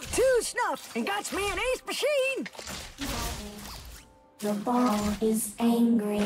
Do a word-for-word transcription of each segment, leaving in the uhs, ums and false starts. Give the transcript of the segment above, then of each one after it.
Bob two snuffed and got me an ace machine. The ball is angry.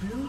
Blue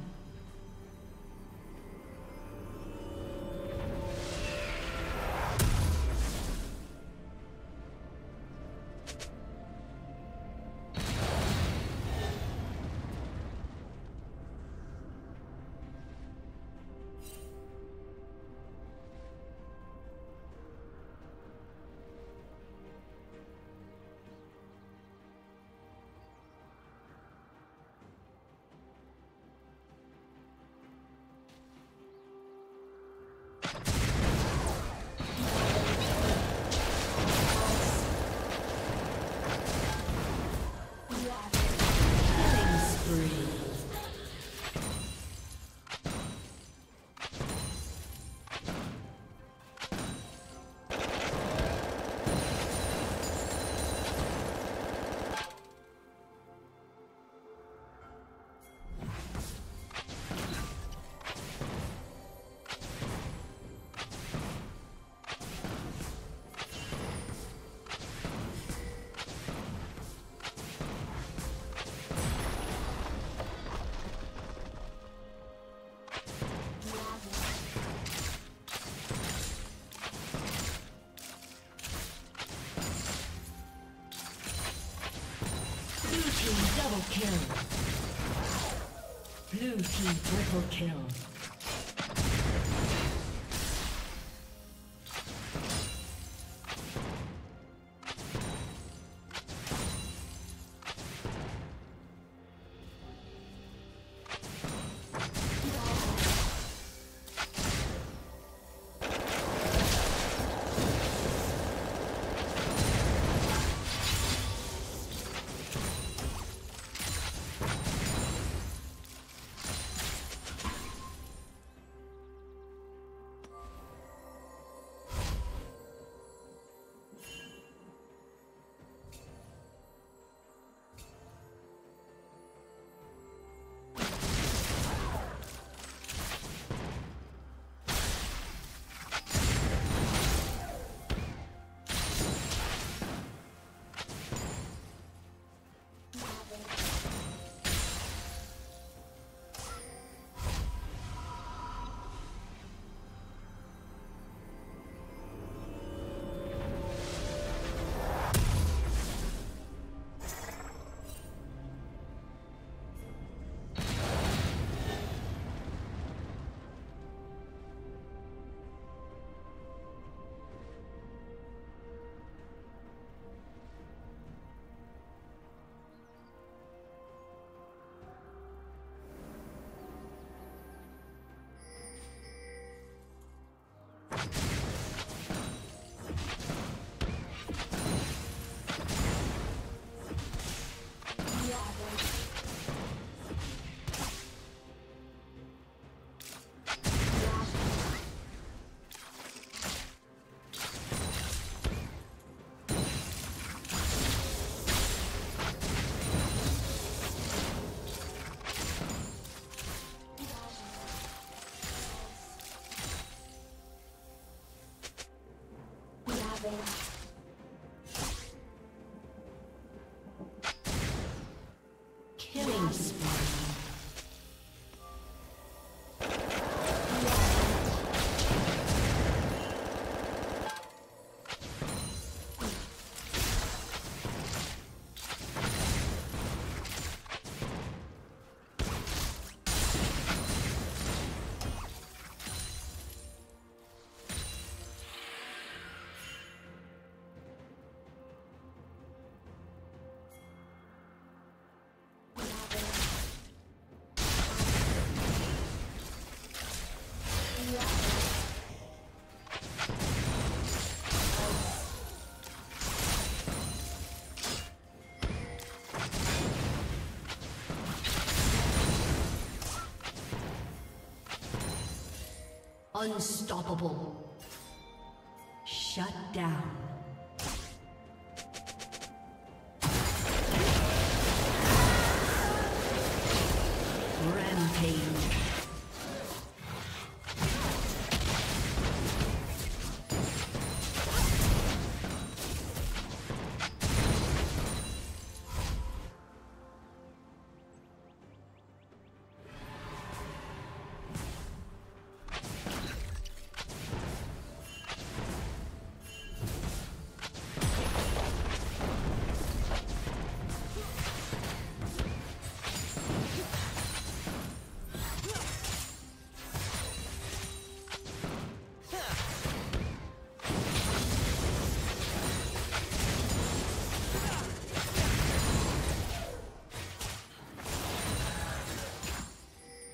Double kill. Blue team triple kill. Thank you. Unstoppable. Shut down. Rampage.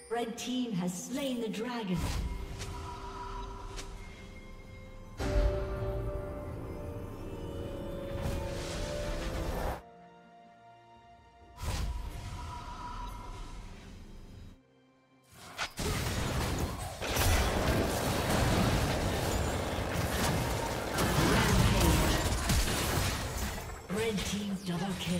Red team has slain the dragon. Rampage. Red team double kill.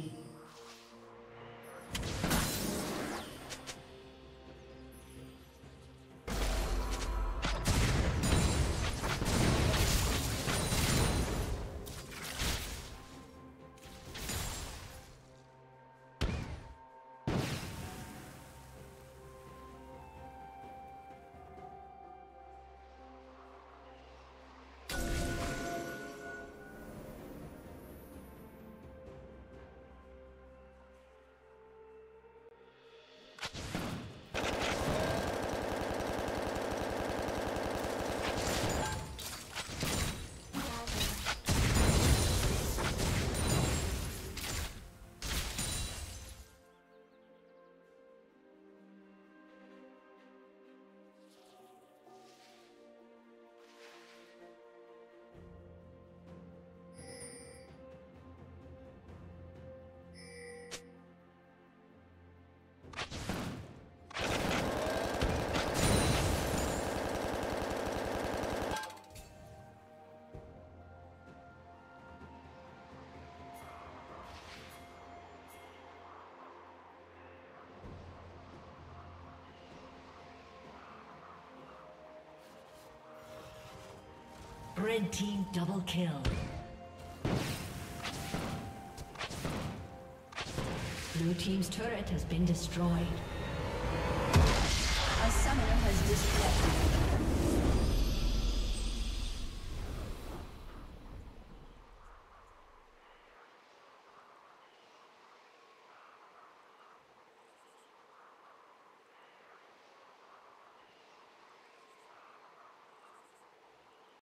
Red team double kill. Blue team's turret has been destroyed. A summoner has disconnected.